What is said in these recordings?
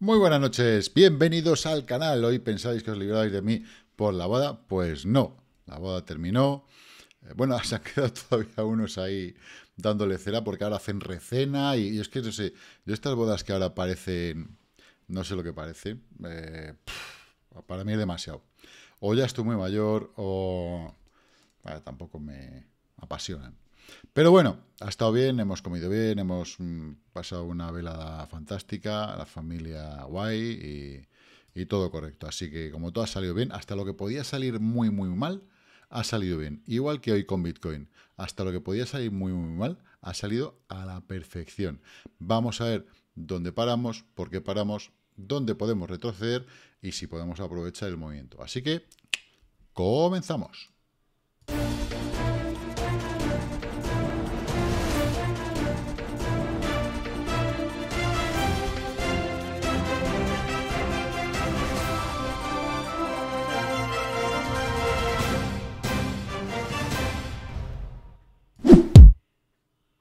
Muy buenas noches, bienvenidos al canal. Hoy pensáis que os libráis de mí por la boda, pues no. La boda terminó. Bueno, se han quedado todavía unos ahí dándole cera porque ahora hacen recena y es que no sé, de estas bodas que ahora parecen, no sé lo que parecen, para mí es demasiado. O ya estoy muy mayor o tampoco me apasionan. Pero bueno, ha estado bien, hemos comido bien, hemos pasado una velada fantástica, la familia guay y todo correcto. Así que como todo ha salido bien, hasta lo que podía salir muy muy mal, ha salido bien. Igual que hoy con Bitcoin, hasta lo que podía salir muy muy mal, ha salido a la perfección. Vamos a ver dónde paramos, por qué paramos, dónde podemos retroceder y si podemos aprovechar el movimiento. Así que, comenzamos.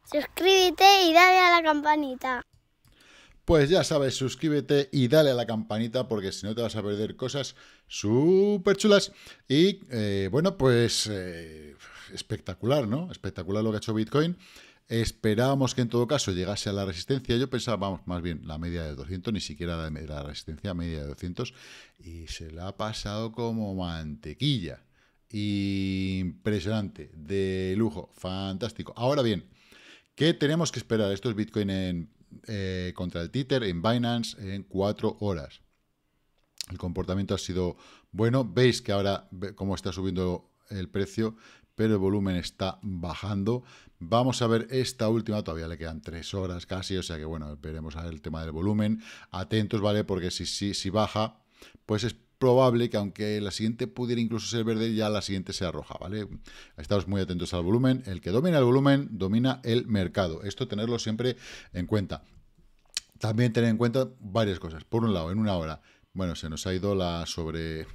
Suscríbete y dale a la campanita. Pues ya sabes, suscríbete y dale a la campanita porque si no te vas a perder cosas súper chulas. Y bueno, pues espectacular, ¿no? Espectacular lo que ha hecho Bitcoin. Esperábamos que en todo caso llegase a la resistencia. Yo pensaba, vamos, más bien la media de 200, ni siquiera la resistencia media de 200. Y se la ha pasado como mantequilla. Impresionante, de lujo, fantástico. Ahora bien, ¿qué tenemos que esperar? Esto es Bitcoin contra el Tether en Binance en 4 horas. El comportamiento ha sido bueno. Veis que ahora cómo está subiendo el precio, pero el volumen está bajando. Vamos a ver esta última, todavía le quedan 3 horas casi, o sea que bueno, veremos a ver el tema del volumen. Atentos, ¿vale? Porque si baja, pues es probable que aunque la siguiente pudiera incluso ser verde, ya la siguiente sea roja, ¿vale? Estamos muy atentos al volumen. El que domina el volumen, domina el mercado. Esto tenerlo siempre en cuenta. También tener en cuenta varias cosas. Por un lado, en una hora, bueno, se nos ha ido la sobre...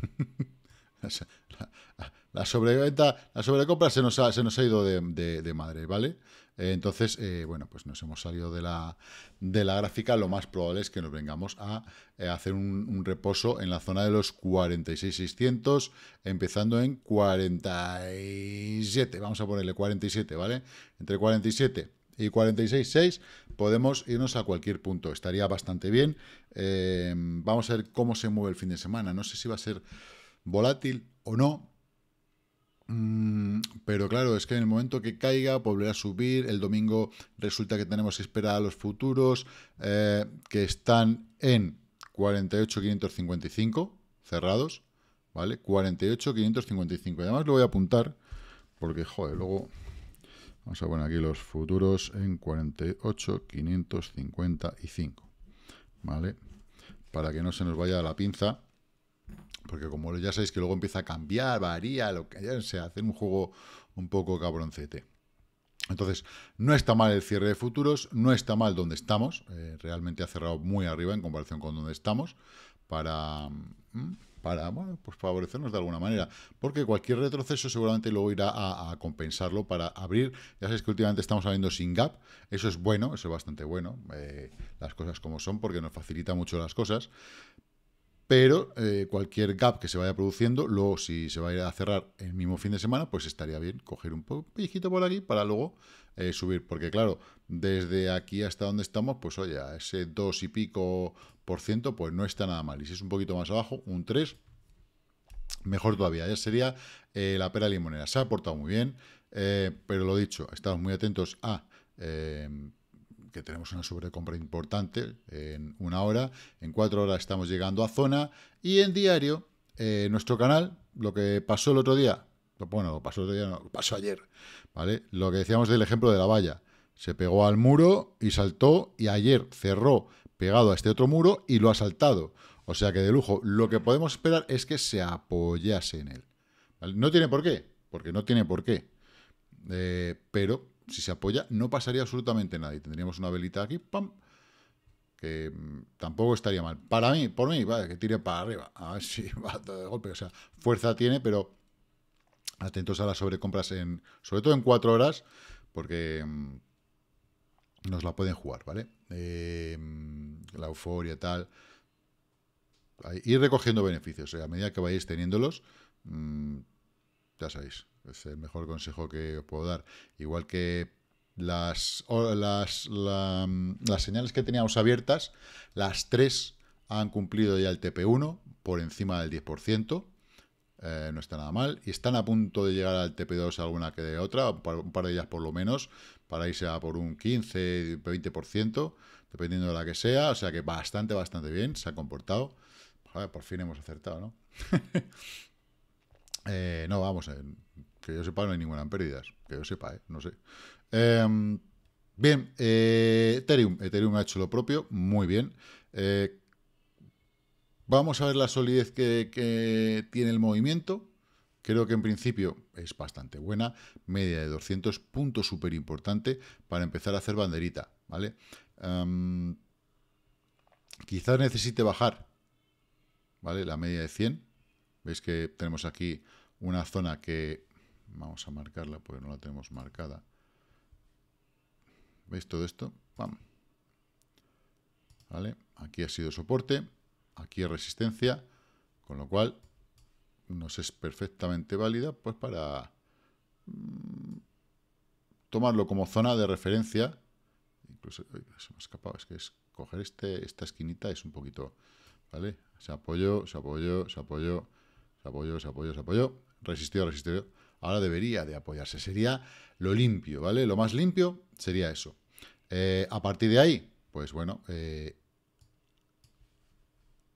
la sobreventa, la sobrecompra se nos ha ido de madre, ¿vale? Entonces, bueno, pues nos hemos salido de la gráfica. Lo más probable es que nos vengamos a hacer un reposo en la zona de los 46.600, empezando en 47, vamos a ponerle 47, ¿vale? Entre 47 y 46.6 podemos irnos a cualquier punto, estaría bastante bien. Vamos a ver cómo se mueve el fin de semana, no sé si va a ser volátil o no. Pero claro, es que en el momento que caiga volverá a subir. El domingo resulta que tenemos que esperar a los futuros que están en 48.555 cerrados, ¿vale? 48.555. Además lo voy a apuntar porque, joder, luego vamos a poner aquí los futuros en 48.555, ¿vale? Para que no se nos vaya la pinza. Porque como ya sabéis que luego empieza a cambiar, varía, lo que ya sea, hacer un juego un poco cabroncete. Entonces, no está mal el cierre de futuros, no está mal donde estamos. Realmente ha cerrado muy arriba en comparación con donde estamos para bueno, pues favorecernos de alguna manera. Porque cualquier retroceso seguramente luego irá a compensarlo para abrir. Ya sabéis que últimamente estamos abriendo sin gap. Eso es bueno, eso es bastante bueno. Las cosas como son, porque nos facilita mucho las cosas. Pero cualquier gap que se vaya produciendo, luego si se va a ir a cerrar el mismo fin de semana, pues estaría bien coger un pellizquito por aquí para luego subir. Porque claro, desde aquí hasta donde estamos, pues oye, a ese 2 y pico %, pues no está nada mal. Y si es un poquito más abajo, un 3, mejor todavía. Ya sería la pera limonera. Se ha portado muy bien, pero lo dicho, estamos muy atentos a... que tenemos una sobrecompra importante en una hora, en 4 horas estamos llegando a zona, y en diario, nuestro canal, lo que pasó el otro día, bueno, lo pasó el otro día, no, lo pasó ayer, ¿vale? Lo que decíamos del ejemplo de la valla, se pegó al muro y saltó, y ayer cerró pegado a este otro muro y lo ha saltado, o sea que de lujo. Lo que podemos esperar es que se apoyase en él, ¿vale? No tiene por qué, porque no tiene por qué, pero... si se apoya, no pasaría absolutamente nada. Y tendríamos una velita aquí, ¡pam!, que tampoco estaría mal. Para mí, por mí, vale, que tire para arriba. A ver si va todo de golpe. O sea, fuerza tiene, pero atentos a las sobrecompras, sobre todo en 4 horas, porque nos la pueden jugar, ¿vale? La euforia, tal. ir recogiendo beneficios. A medida que vayáis teniéndolos, ya sabéis, es el mejor consejo que os puedo dar. Igual que las señales que teníamos abiertas, las tres han cumplido ya el TP1 por encima del 10%. No está nada mal, y están a punto de llegar al TP2 alguna que de otra, un par de ellas por lo menos, para irse a por un 15, 20%, dependiendo de la que sea, o sea que bastante, bastante bien, se ha comportado. Joder, por fin hemos acertado, ¿no? No, vamos, que yo sepa no hay ninguna en pérdidas, que yo sepa, no sé. Bien, Ethereum ha hecho lo propio, muy bien. Vamos a ver la solidez que tiene el movimiento. Creo que en principio es bastante buena. Media de 200 puntos, súper importante para empezar a hacer banderita, ¿vale? Quizás necesite bajar, ¿vale? La media de 100. Veis que tenemos aquí una zona que... Vamos a marcarla porque no la tenemos marcada. ¿Veis todo esto? ¡Pam! ¿Vale? Aquí ha sido soporte. Aquí resistencia, con lo cual nos es perfectamente válida pues para tomarlo como zona de referencia. Incluso, se me ha escapado, es que es coger esta esquinita es un poquito, ¿vale? Se apoyó, se apoyó, se apoyó, se apoyó, se apoyó, se apoyó, resistió, resistió. Ahora debería de apoyarse, sería lo limpio, ¿vale? Lo más limpio sería eso. A partir de ahí, pues bueno...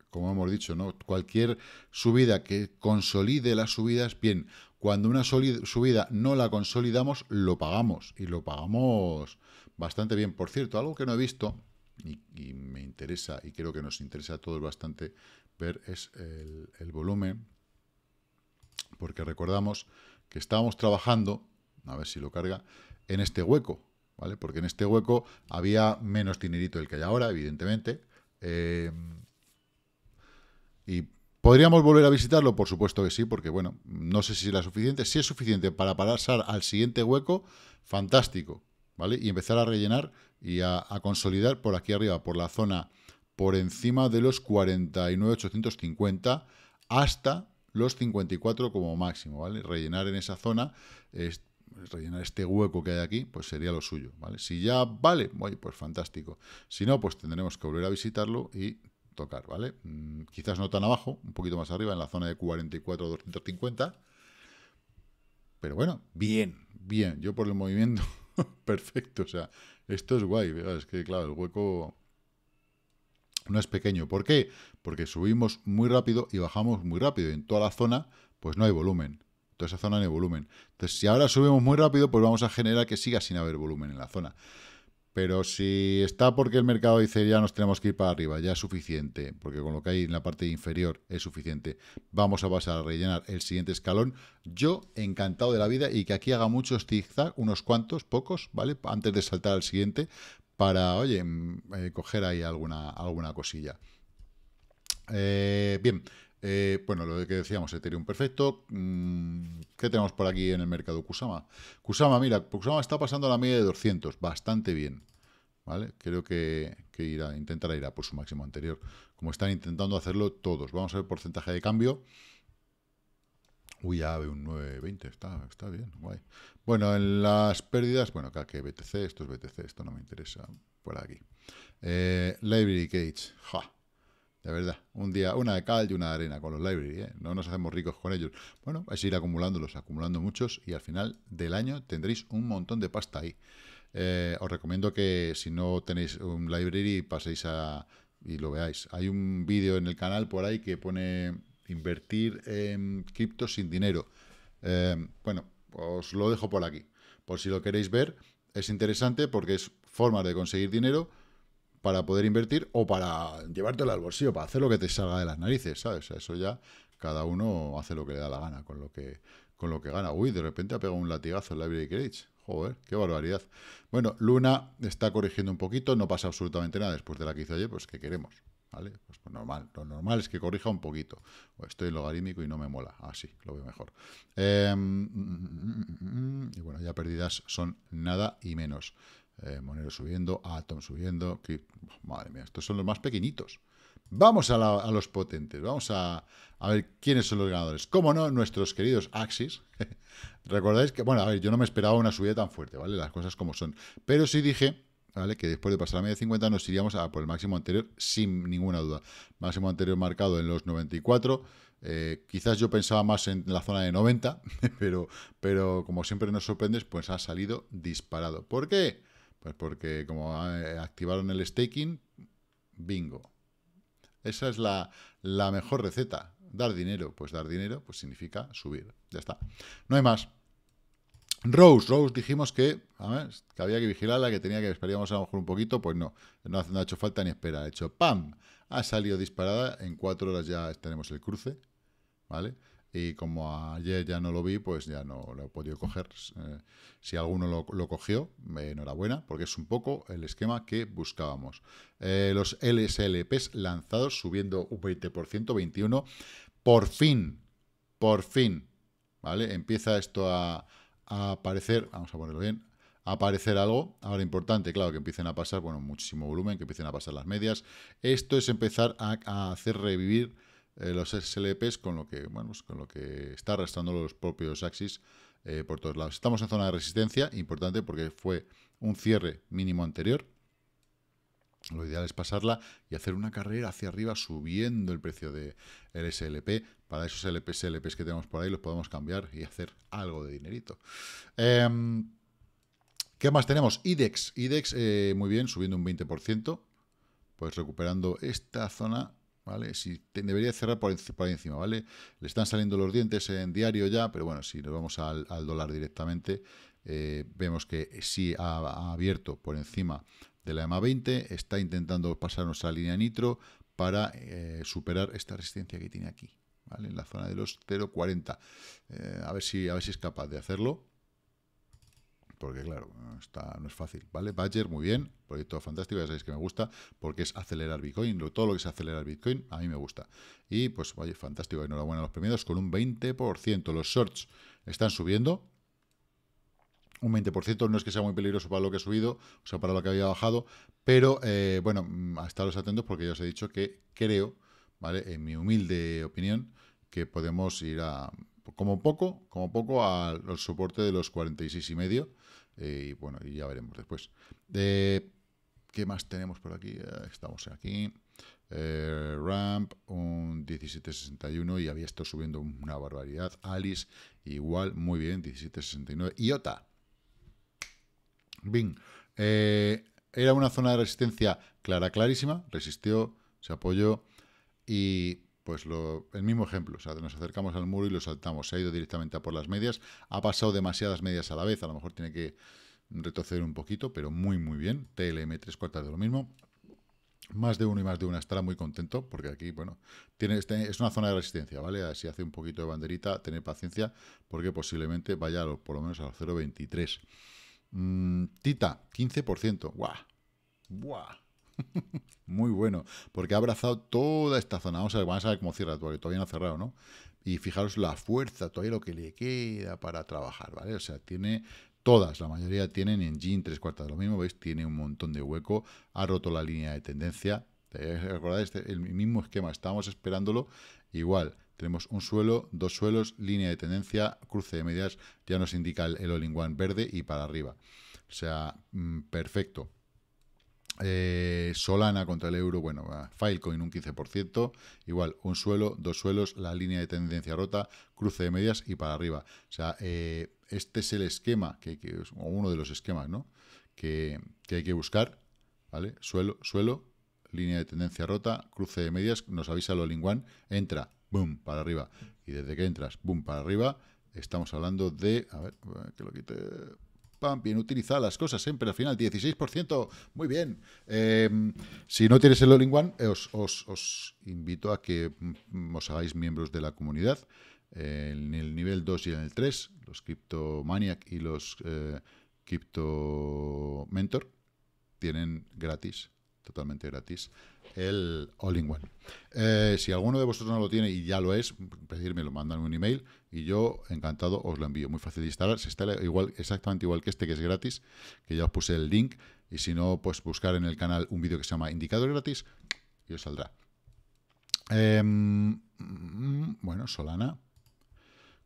como hemos dicho, ¿no? Cualquier subida que consolide las subidas, bien. Cuando una subida no la consolidamos, lo pagamos. Y lo pagamos bastante bien. Por cierto, algo que no he visto, y me interesa, y creo que nos interesa a todos bastante ver, es el volumen. Porque recordamos que estábamos trabajando, a ver si lo carga, en este hueco, ¿vale? Porque en este hueco había menos dinerito del que hay ahora, evidentemente. ¿Y podríamos volver a visitarlo? Por supuesto que sí, porque bueno, no sé si será suficiente. Si es suficiente para pasar al siguiente hueco, fantástico, ¿vale? Y empezar a rellenar y a consolidar por aquí arriba, por la zona por encima de los 49.850 hasta los 54 como máximo, ¿vale? Rellenar en esa zona, rellenar este hueco que hay aquí, pues sería lo suyo, ¿vale? Si ya vale, pues fantástico. Si no, pues tendremos que volver a visitarlo y... tocar, ¿vale? Quizás no tan abajo, un poquito más arriba, en la zona de 44,250. Pero bueno, bien, bien. Yo por el movimiento, perfecto. O sea, esto es guay. ¿Verdad? Es que, claro, el hueco no es pequeño. ¿Por qué? Porque subimos muy rápido y bajamos muy rápido. Y en toda la zona, pues no hay volumen. Toda esa zona no hay volumen. Entonces, si ahora subimos muy rápido, pues vamos a generar que siga sin haber volumen en la zona. Pero si está porque el mercado dice ya nos tenemos que ir para arriba, ya es suficiente, porque con lo que hay en la parte inferior es suficiente, vamos a pasar a rellenar el siguiente escalón. Yo encantado de la vida y que aquí haga muchos zigzag, unos cuantos, pocos, ¿vale? Antes de saltar al siguiente para, oye, coger ahí alguna cosilla. Bien, bueno, lo que decíamos, Ethereum perfecto. ¿Qué tenemos por aquí en el mercado? Kusama. Kusama, mira, Kusama está pasando a la media de 200, bastante bien, ¿vale? Creo que intentará ir a por su máximo anterior, como están intentando hacerlo todos. Vamos a ver porcentaje de cambio. Uy, ya veo un 9,20, está bien, guay. Bueno, en las pérdidas, bueno, acá que BTC, esto es BTC, esto no me interesa, por aquí. Library Cage, ja. De verdad, un día una de cal y una de arena con los library, ¿eh? No nos hacemos ricos con ellos. Bueno, es ir acumulándolos, acumulando muchos y al final del año tendréis un montón de pasta ahí. Os recomiendo que si no tenéis un library paséis y lo veáis. Hay un vídeo en el canal por ahí que pone invertir en cripto sin dinero. Bueno, os lo dejo por aquí. Por si lo queréis ver, es interesante porque es forma de conseguir dinero para poder invertir o para llevártelo al bolsillo, para hacer lo que te salga de las narices, ¿sabes? Eso ya cada uno hace lo que le da la gana con lo que gana. Uy, de repente ha pegado un latigazo el Library Cage. Joder, qué barbaridad. Bueno, Luna está corrigiendo un poquito, no pasa absolutamente nada después de la que hizo ayer, pues ¿qué queremos? ¿Vale? Pues normal, lo normal es que corrija un poquito. Estoy en logarítmico y no me mola. Así, lo veo mejor. Y bueno, ya pérdidas son nada y menos. Monero subiendo, Atom subiendo, madre mía, estos son los más pequeñitos, Vamos a los potentes, vamos a ver quiénes son los ganadores. Como no, nuestros queridos Axis. Recordáis que, bueno, a ver, yo no me esperaba una subida tan fuerte, ¿vale? Las cosas como son. Pero sí dije, ¿vale?, que después de pasar la media de 50 nos iríamos a por el máximo anterior, sin ninguna duda. Máximo anterior marcado en los 94. Quizás yo pensaba más en la zona de 90, pero como siempre nos sorprendes, pues ha salido disparado. ¿Por qué? Pues porque como activaron el staking, bingo. Esa es la mejor receta. Dar dinero, pues significa subir. Ya está. No hay más. Rose dijimos que, a ver, que había que vigilarla, que tenía que esperábamos a lo mejor un poquito, pues no ha hecho falta ni esperar. Ha hecho ¡pam! Ha salido disparada. En 4 horas ya tenemos el cruce, ¿vale? Y como ayer ya no lo vi, pues ya no lo he podido coger. Si alguno lo cogió, enhorabuena, porque es un poco el esquema que buscábamos. Los LSLPs lanzados subiendo un 20%, 21%. Por fin, ¿vale? Empieza esto a aparecer, vamos a ponerlo bien, a aparecer algo. Ahora importante, claro, que empiecen a pasar, bueno, muchísimo volumen, que empiecen a pasar las medias. Esto es empezar a hacer revivir los SLPs con lo que, bueno, pues con lo que está arrastrando los propios Axis por todos lados. Estamos en zona de resistencia, importante porque fue un cierre mínimo anterior. Lo ideal es pasarla y hacer una carrera hacia arriba subiendo el precio del SLP. Para esos SLPs que tenemos por ahí los podemos cambiar y hacer algo de dinerito. ¿Qué más tenemos? IDEX. IDEX, muy bien, subiendo un 20%. Pues recuperando esta zona, ¿vale? Si debería cerrar por encima, ¿vale? Le están saliendo los dientes en diario ya, pero bueno, si nos vamos al dólar directamente, vemos que sí ha abierto por encima de la EMA 20, está intentando pasar nuestra línea nitro para superar esta resistencia que tiene aquí, ¿vale? En la zona de los 0,40. A ver si es capaz de hacerlo, porque claro, no es fácil, ¿vale? Badger, muy bien, proyecto fantástico, ya sabéis que me gusta, porque es acelerar Bitcoin, todo lo que es acelerar Bitcoin, a mí me gusta. Y pues, oye, fantástico, enhorabuena a los premiados, con un 20%. Los shorts están subiendo, un 20%, no es que sea muy peligroso para lo que ha subido, o sea, para lo que había bajado, pero, bueno, a estaros atentos, porque ya os he dicho que creo, ¿vale?, en mi humilde opinión, que podemos ir a... como poco al soporte de los 46,5, y bueno, y ya veremos después. ¿Qué más tenemos por aquí? Estamos aquí. Ramp, un 17,61, y había estado subiendo una barbaridad. Alice, igual, muy bien, 17,69. Iota. Bing. Era una zona de resistencia clara, clarísima. Resistió, se apoyó y... pues el mismo ejemplo, o sea, nos acercamos al muro y lo saltamos, se ha ido directamente a por las medias, ha pasado demasiadas medias a la vez, a lo mejor tiene que retroceder un poquito, pero muy muy bien, TLM 3/4 de lo mismo, más de uno y más de una estará muy contento, porque aquí, bueno, es una zona de resistencia, ¿vale? Si hace un poquito de banderita, tener paciencia, porque posiblemente vaya por lo menos a los 0,23. Tita, 15%, ¡guau! ¡Guau! Muy bueno, porque ha abrazado toda esta zona. Vamos a ver cómo cierra, porque todavía no ha cerrado, ¿no? Y fijaros la fuerza, todavía lo que le queda para trabajar, ¿vale? O sea, tiene todas, la mayoría tienen en Gin 3/4 de lo mismo, ¿veis? Tiene un montón de hueco, ha roto la línea de tendencia. ¿Recordáis? El mismo esquema, estábamos esperándolo igual. Tenemos un suelo, dos suelos, línea de tendencia, cruce de medias, ya nos indica el all-in-one verde y para arriba. O sea, perfecto. Solana contra el euro, bueno, Filecoin un 15%, igual, un suelo, dos suelos, la línea de tendencia rota, cruce de medias y para arriba. O sea, este es el esquema, que es uno de los esquemas, ¿no?, que hay que buscar, ¿vale? Suelo, suelo, línea de tendencia rota, cruce de medias, nos avisa el all-in-one, entra, boom, para arriba. Y desde que entras, boom, para arriba, estamos hablando de, a ver, que lo quite... Pam, bien utilizadas las cosas siempre, al final 16%, muy bien. Si no tienes el all-in-one, os invito a que os hagáis miembros de la comunidad, en el nivel 2 y en el 3, los Cryptomaniac y los Crypto Mentor tienen gratis, totalmente gratis, el all-in-one. Si alguno de vosotros no lo tiene y ya lo es, pedírmelo, mandadme un email y yo encantado os lo envío. Muy fácil de instalar, se instala igual, exactamente igual que este, que es gratis, que ya os puse el link, y si no, pues buscar en el canal un vídeo que se llama Indicador Gratis y os saldrá. Bueno, Solana,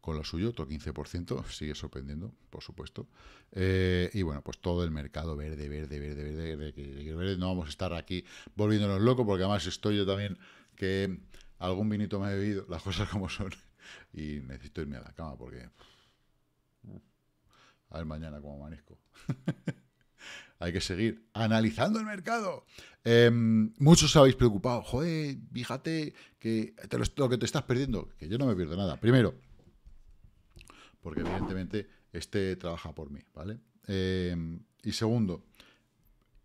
con lo suyo, otro 15%, sigue sorprendiendo, por supuesto. Y bueno, pues todo el mercado verde, no vamos a estar aquí volviéndonos locos, porque además estoy yo también, que algún vinito me he bebido, las cosas como son, y necesito irme a la cama, porque a ver mañana cómo amanezco. Hay que seguir analizando el mercado. Muchos os habéis preocupado. Joder, fíjate que lo que te estás perdiendo. Que yo no me pierdo nada. Primero, porque evidentemente este trabaja por mí, ¿vale? Y segundo,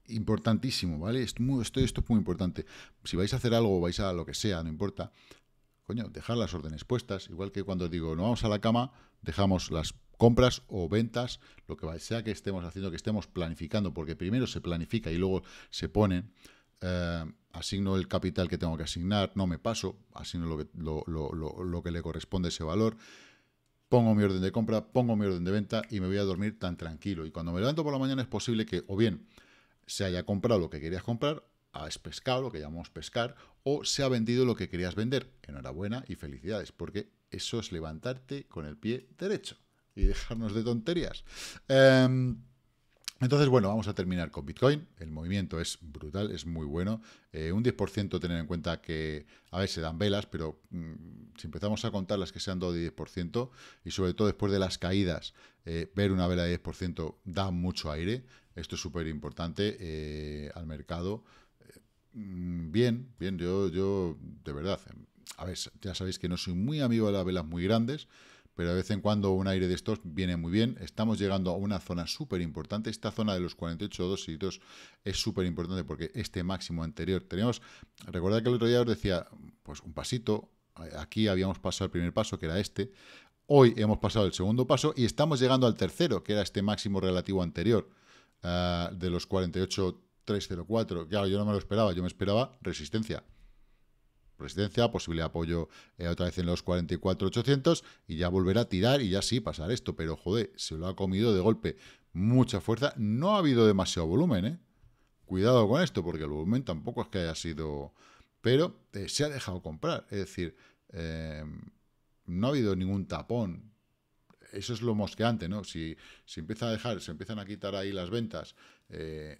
importantísimo, ¿vale? Esto es muy importante. Si vais a hacer algo, vais a lo que sea, no importa. Coño, dejar las órdenes puestas. Igual que cuando digo, no vamos a la cama, dejamos las compras o ventas, lo que sea que estemos haciendo, que estemos planificando, porque primero se planifica y luego se ponen. Asigno el capital que tengo que asignar, no me paso, asigno lo que le corresponde ese valor, pongo mi orden de compra, pongo mi orden de venta y me voy a dormir tan tranquilo. Y cuando me levanto por la mañana es posible que o bien se haya comprado lo que querías comprar, has pescado lo que llamamos pescar, o se ha vendido lo que querías vender. Enhorabuena y felicidades, porque eso es levantarte con el pie derecho y dejarnos de tonterías. Entonces, bueno, vamos a terminar con Bitcoin. El movimiento es brutal, es muy bueno. Un 10%, tener en cuenta que a veces se dan velas, pero si empezamos a contar las que se han dado de 10%, y sobre todo después de las caídas, ver una vela de 10% da mucho aire. Esto es súper importante al mercado. Bien, bien, yo de verdad, a ver, ya sabéis que no soy muy amigo de las velas muy grandes, pero de vez en cuando un aire de estos viene muy bien. Estamos llegando a una zona súper importante. Esta zona de los 48.2 es súper importante, porque este máximo anterior tenemos... Recordad que el otro día os decía, pues un pasito. Aquí habíamos pasado el primer paso, que era este. Hoy hemos pasado el segundo paso y estamos llegando al tercero, que era este máximo relativo anterior de los 48.304. Claro, yo no me lo esperaba. Yo me esperaba resistencia. Resistencia, posible apoyo otra vez en los 44.800 y ya volverá a tirar y ya sí pasar esto, pero joder, se lo ha comido de golpe, mucha fuerza, no ha habido demasiado volumen, cuidado con esto, porque el volumen tampoco es que haya sido, pero se ha dejado comprar, es decir, no ha habido ningún tapón. Eso es lo mosqueante, ¿no? Si empieza a dejar, se empiezan a quitar ahí las ventas,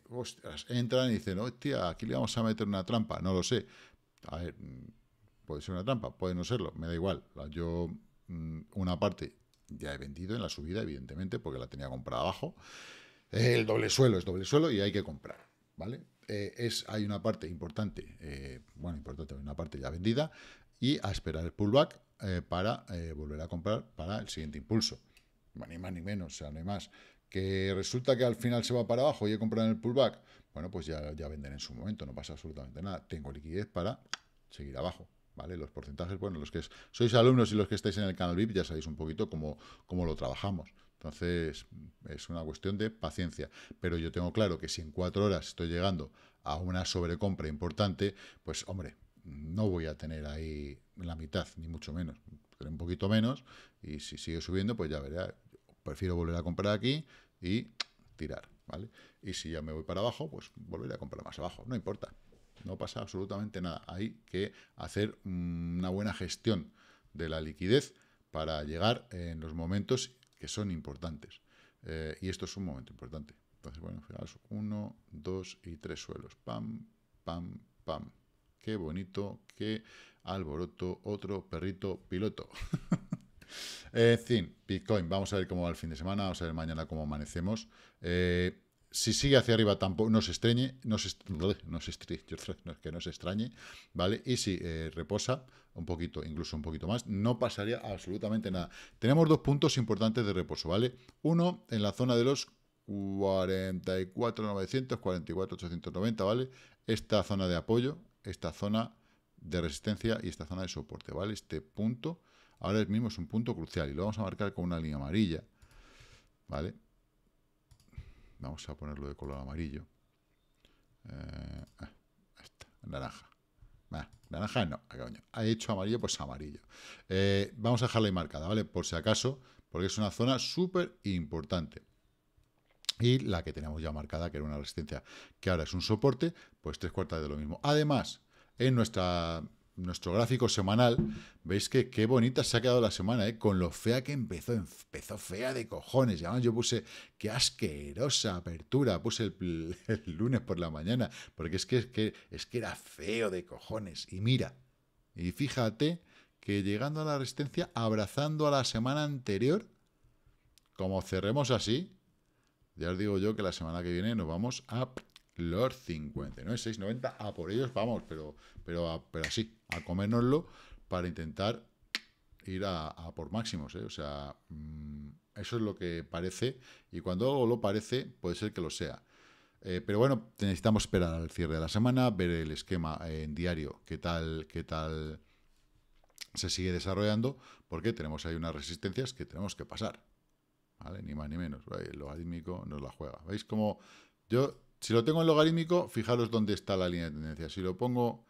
ostras, entran y dicen, hostia, aquí le vamos a meter una trampa, no lo sé. A ver, puede ser una trampa, puede no serlo, me da igual. Yo una parte ya he vendido en la subida, evidentemente, porque la tenía comprada abajo. El doble suelo es doble suelo y hay que comprar, ¿vale? Hay una parte importante, una parte ya vendida, y a esperar el pullback para volver a comprar para el siguiente impulso. Bueno, ni más ni menos, o sea, no hay más. Que resulta que al final se va para abajo y he comprado en el pullback, bueno, pues ya venden en su momento, no pasa absolutamente nada. Tengo liquidez para seguir abajo, ¿vale? Los porcentajes, bueno, los que sois alumnos y los que estáis en el canal VIP ya sabéis un poquito cómo lo trabajamos. Entonces, es una cuestión de paciencia. Pero yo tengo claro que si en 4 horas estoy llegando a una sobrecompra importante, pues, hombre, no voy a tener ahí la mitad, ni mucho menos. Pero un poquito menos, y si sigue subiendo, pues ya verá. Prefiero volver a comprar aquí y tirar, ¿vale? Y si ya me voy para abajo, pues volveré a comprar más abajo. No importa, no pasa absolutamente nada. Hay que hacer una buena gestión de la liquidez para llegar en los momentos que son importantes. Y esto es un momento importante. Entonces, bueno, fijaos, 1, 2 y 3 suelos. Pam, pam, pam. Qué bonito, qué alboroto, otro perrito piloto. En fin, Bitcoin, vamos a ver cómo va el fin de semana, vamos a ver mañana cómo amanecemos. Si sigue hacia arriba, tampoco no se estreñe, que no se extrañe, ¿vale? Y si reposa un poquito, incluso un poquito más, no pasaría absolutamente nada. Tenemos 2 puntos importantes de reposo, ¿vale? Uno en la zona de los 44.900, 44.890, ¿vale? Esta zona de apoyo, esta zona de resistencia y esta zona de soporte, ¿vale? Este punto ahora mismo es un punto crucial y lo vamos a marcar con una línea amarilla, ¿vale? Vamos a ponerlo de color amarillo. Naranja. Naranja no, coño. Ha hecho amarillo, pues amarillo. Vamos a dejarla ahí marcada, ¿vale? Por si acaso, porque es una zona súper importante. Y la que teníamos ya marcada, que era una resistencia, que ahora es un soporte, pues 3/4 de lo mismo. Además, en nuestra nuestro gráfico semanal, veis que qué bonita se ha quedado la semana, ¿eh? Con lo fea que empezó, empezó fea de cojones. Y además yo puse, qué asquerosa apertura, puse el lunes por la mañana, porque es que era feo de cojones. Y mira, y fíjate que llegando a la resistencia, abrazando a la semana anterior, como cerremos así, ya os digo yo que la semana que viene nos vamos a los 59, 6,90, a por ellos vamos, pero así, a comérnoslo para intentar ir a por máximos, ¿eh? O sea, eso es lo que parece, y cuando algo lo parece, puede ser que lo sea. Pero bueno, necesitamos esperar al cierre de la semana, ver el esquema en diario, qué tal se sigue desarrollando, porque tenemos ahí unas resistencias que tenemos que pasar, ¿vale? Ni más ni menos, el logarítmico nos la juega. ¿Veis cómo yo? Si lo tengo en logarítmico, fijaros dónde está la línea de tendencia. Si lo pongo,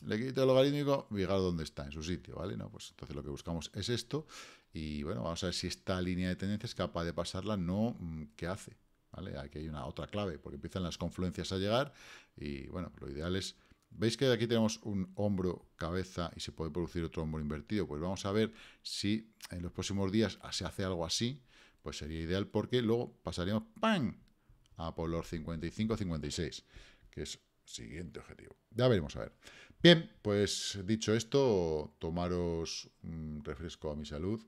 le quito el logarítmico, fijaros dónde está, en su sitio, ¿vale? No, pues entonces lo que buscamos es esto. Y bueno, vamos a ver si esta línea de tendencia es capaz de pasarla, no, ¿qué hace? ¿Vale? Aquí hay una otra clave, porque empiezan las confluencias a llegar. Y bueno, lo ideal es... ¿Veis que aquí tenemos un hombro, cabeza y se puede producir otro hombro invertido? Pues vamos a ver si en los próximos días se hace algo así, pues sería ideal porque luego pasaríamos... ¡Pam! A por los 55-56, que es siguiente objetivo. Ya veremos, a ver. Bien, pues dicho esto, tomaros un refresco a mi salud,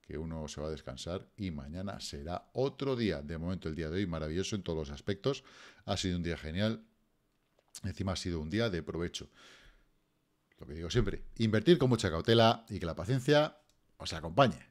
que uno se va a descansar y mañana será otro día. De momento, el día de hoy maravilloso en todos los aspectos. Ha sido un día genial. Encima ha sido un día de provecho. Lo que digo siempre, invertir con mucha cautela y que la paciencia os acompañe.